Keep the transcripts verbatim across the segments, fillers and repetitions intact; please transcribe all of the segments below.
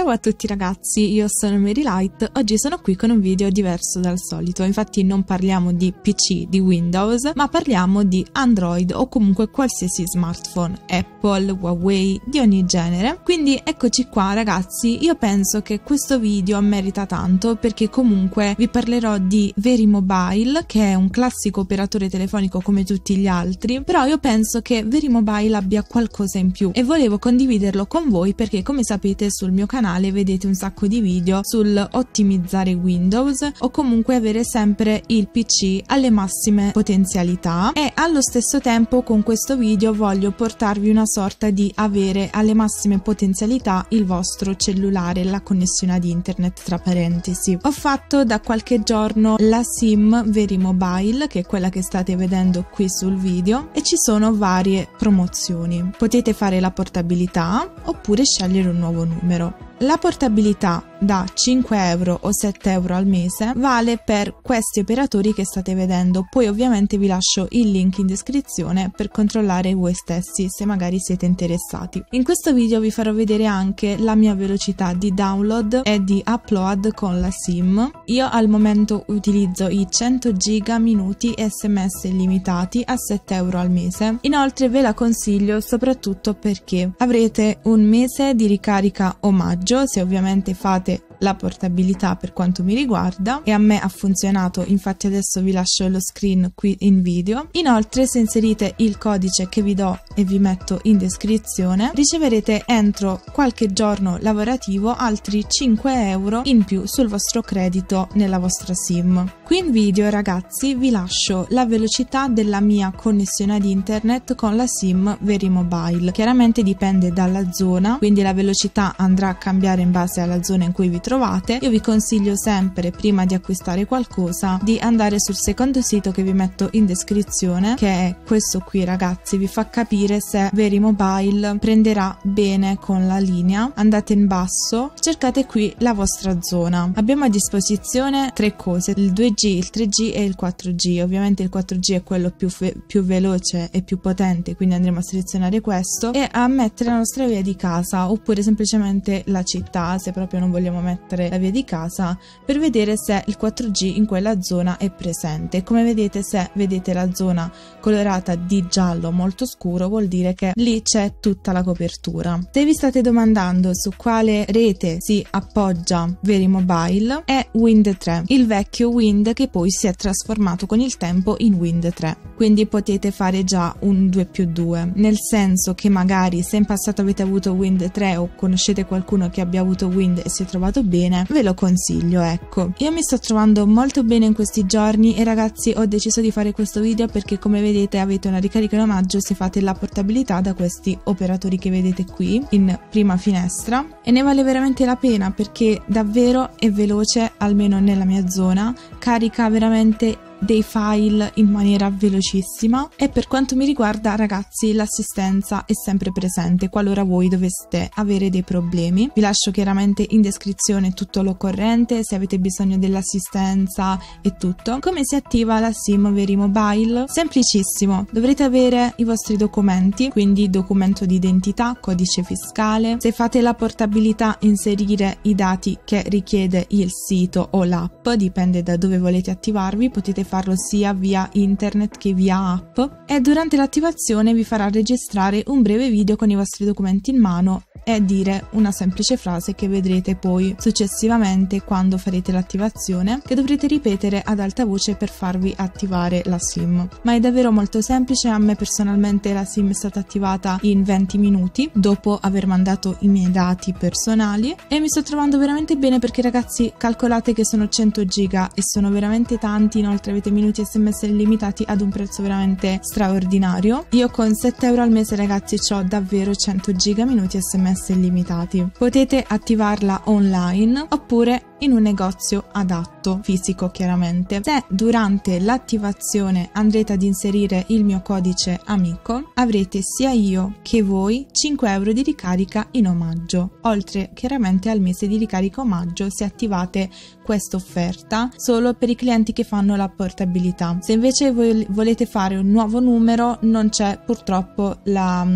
Ciao a tutti ragazzi, io sono Mary Light, oggi sono qui con un video diverso dal solito. Infatti non parliamo di P C, di Windows, ma parliamo di Android o comunque qualsiasi smartphone, Apple, Huawei, di ogni genere. Quindi eccoci qua ragazzi, io penso che questo video merita tanto perché comunque vi parlerò di Very Mobile, che è un classico operatore telefonico come tutti gli altri, però io penso che Very Mobile abbia qualcosa in più e volevo condividerlo con voi perché, come sapete, sul mio canale vedete un sacco di video sul ottimizzare Windows o comunque avere sempre il P C alle massime potenzialità, e allo stesso tempo con questo video voglio portarvi una sorta di avere alle massime potenzialità il vostro cellulare, la connessione ad internet tra parentesi. Ho fatto da qualche giorno la SIM Very Mobile, che è quella che state vedendo qui sul video, e ci sono varie promozioni. Potete fare la portabilità oppure scegliere un nuovo numero. La portabilità da cinque euro o sette euro al mese vale per questi operatori che state vedendo. Poi ovviamente vi lascio il link in descrizione per controllare voi stessi se magari siete interessati. In questo video vi farò vedere anche la mia velocità di download e di upload con la SIM. Io al momento utilizzo i cento giga minuti sms illimitati a sette euro al mese. Inoltre ve la consiglio soprattutto perché avrete un mese di ricarica omaggio se ovviamente fate la portabilità. Per quanto mi riguarda, e a me ha funzionato, infatti adesso vi lascio lo screen qui in video. Inoltre, se inserite il codice che vi do e vi metto in descrizione, riceverete entro qualche giorno lavorativo altri cinque euro in più sul vostro credito nella vostra SIM. Qui in video ragazzi vi lascio la velocità della mia connessione ad internet con la SIM Very Mobile. Chiaramente dipende dalla zona, quindi la velocità andrà a cambiare in base alla zona in cui vi trovate. Io vi consiglio sempre, prima di acquistare qualcosa, di andare sul secondo sito che vi metto in descrizione, che è questo qui ragazzi. Vi fa capire se Very Mobile prenderà bene con la linea. Andate in basso, cercate qui la vostra zona. Abbiamo a disposizione tre cose: il due G, il tre G e il quattro G. Ovviamente il quattro G è quello più, più veloce e più potente, quindi andremo a selezionare questo e a mettere la nostra via di casa, oppure semplicemente la città se proprio non vogliamo mettere la via di casa, per vedere se il quattro G in quella zona è presente. Come vedete, se vedete la zona colorata di giallo molto scuro, vuol dire che lì c'è tutta la copertura. Se vi state domandando su quale rete si appoggia Very Mobile, è WindTre, il vecchio Wind che poi si è trasformato con il tempo in WindTre. Quindi potete fare già un due più due, nel senso che magari se in passato avete avuto WindTre o conoscete qualcuno che abbia avuto Wind e si è trovato bene, ve lo consiglio. Ecco, io mi sto trovando molto bene in questi giorni e ragazzi ho deciso di fare questo video perché, come vedete, avete una ricarica in omaggio se fate la portabilità da questi operatori che vedete qui in prima finestra, e ne vale veramente la pena perché davvero è veloce, almeno nella mia zona carica veramente dei file in maniera velocissima. E per quanto mi riguarda ragazzi, l'assistenza è sempre presente qualora voi doveste avere dei problemi. Vi lascio chiaramente in descrizione tutto l'occorrente se avete bisogno dell'assistenza e tutto. Come si attiva la SIM Very Mobile? Semplicissimo, dovrete avere i vostri documenti, quindi documento di identità, codice fiscale. Se fate la portabilità, inserire i dati che richiede il sito o l'app, dipende da dove volete attivarvi. Potete farlo sia via internet che via app, e durante l'attivazione vi farà registrare un breve video con i vostri documenti in mano e dire una semplice frase che vedrete poi successivamente quando farete l'attivazione, che dovrete ripetere ad alta voce per farvi attivare la SIM. Ma è davvero molto semplice. A me personalmente la SIM è stata attivata in venti minuti dopo aver mandato i miei dati personali, e mi sto trovando veramente bene perché ragazzi, calcolate che sono cento giga e sono veramente tanti. Inoltre avete minuti sms illimitati ad un prezzo veramente straordinario. Io con sette euro al mese ragazzi ho davvero cento giga minuti sms illimitati. Potete attivarla online oppure in un negozio adatto, fisico chiaramente. Se durante l'attivazione andrete ad inserire il mio codice amico, avrete sia io che voi cinque euro di ricarica in omaggio, oltre chiaramente al mese di ricarica omaggio se attivate questa offerta solo per i clienti che fanno la portabilità. Se invece voi volete fare un nuovo numero, non c'è purtroppo la,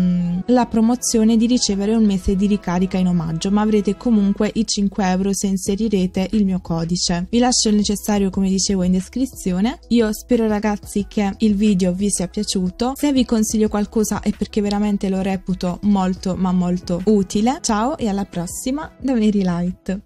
la promozione di ricevere un mese di ricarica in omaggio, ma avrete comunque i cinque euro se inserirete il mio codice. Vi lascio il necessario, come dicevo, in descrizione. Io spero, ragazzi, che il video vi sia piaciuto. Se vi consiglio qualcosa è perché veramente lo reputo molto ma molto utile. Ciao e alla prossima da Mary Light.